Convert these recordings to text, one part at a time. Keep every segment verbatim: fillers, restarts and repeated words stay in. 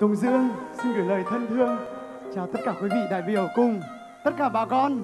Tùng Dương xin gửi lời thân thương chào tất cả quý vị đại biểu cùng tất cả bà con.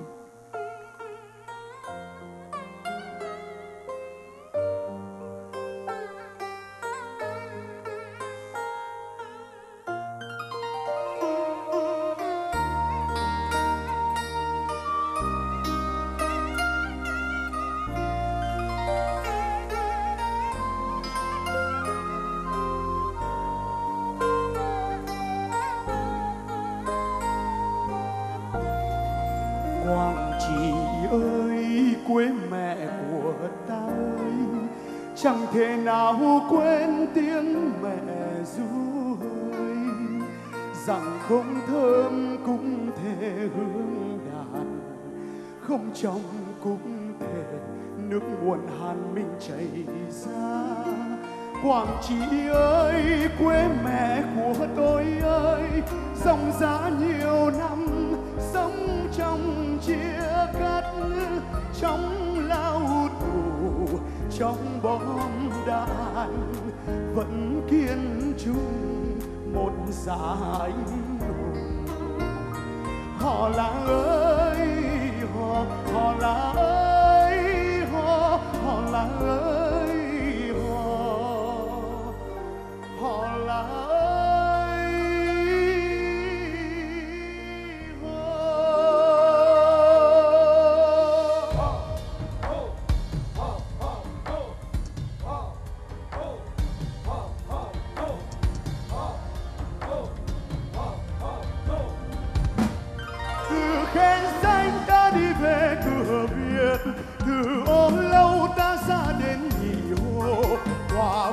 Quảng Trị ơi, quê mẹ của ta ơi, chẳng thể nào quên tiếng mẹ ru ơi. Rằng không thơm cũng thể hương đàn, không trong cũng thể nước nguồn Hàn mình chảy ra. Quảng Trị ơi, quê mẹ của tôi ơi, dòng dã nhiều năm sống trong chia cắt, trong lao tù, trong bom đạn, vẫn kiên trung một dạ anh hùng. Họ là ơi, họ họ là ơi, họ họ là ơi, họ họ là. Khe Sanh ta đi về cửa Việt, từ Ô Lâu ta ra đến Nhị Hồ, qua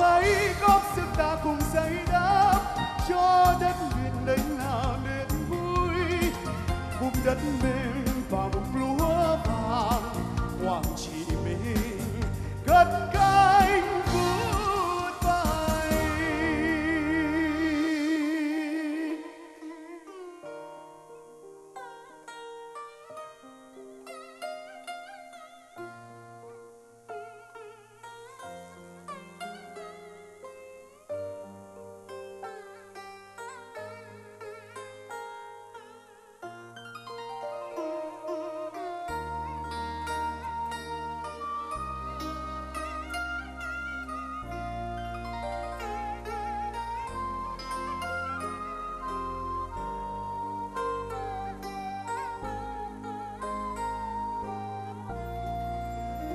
ấy góp sức ta cùng xây đắp cho đất miền đây là niềm vui, vùng đất mình và vùng lúa vàng Quảng Trị mình cất cánh.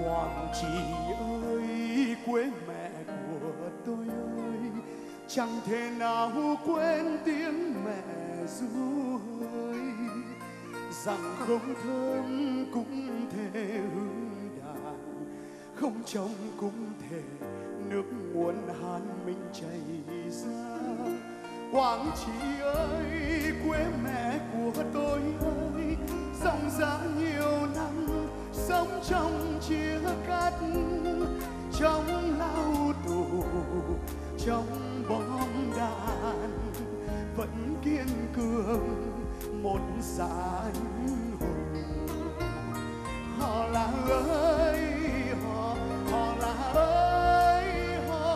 Quảng Trị ơi, quê mẹ của tôi ơi, chẳng thể nào quên tiếng mẹ ru ơi. Rằng không thơm cũng thể hương đàn, không trong cũng thể nước nguồn Hàn mình chảy ra. Quảng Trị ơi, quê mẹ của tôi ơi, dòng dã nhiều năm sống trong chia cắt, trong lao tù, trong bom đạn, vẫn kiên cường một dạ anh hùng. Họ là ơi, họ họ là ơi, họ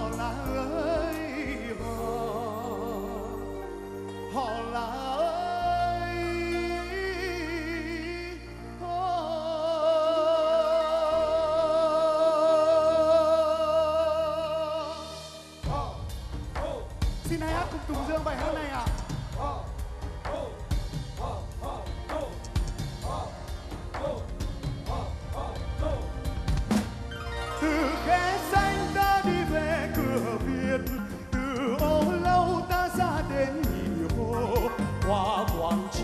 họ là ơi, họ họ là. Xin hãy hát cùng Tùng Dương bài hát này ạ. Từ Khe Sanh ta đi về cửa Việt, từ Ô Lâu ta ra đến Nhị Hồ, qua Quảng Trị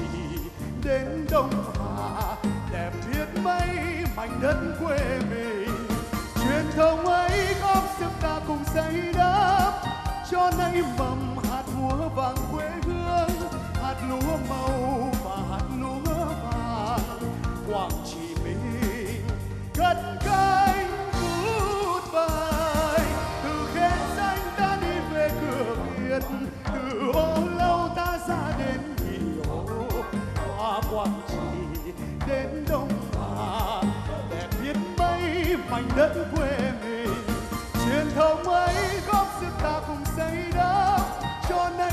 đến Đông Hà, đẹp biết mấy mảnh đất quê mình. Truyền thống ấy góp sức ta cùng xây đắp cho nay mầm hạt lúa vàng quê hương, hạt lúa màu và hạt lúa vàng Quảng Trị mình cất cánh vút vai. Từ Khe Sanh ta đi về cửa Việt, từ Ô Lâu ta ra đến Nhị Hồ, qua Quảng Trị đến Đông Hà, đẹp mảnh đất quê mình. Truyền thống ấy góp sức ta cùng xây đắp cho nay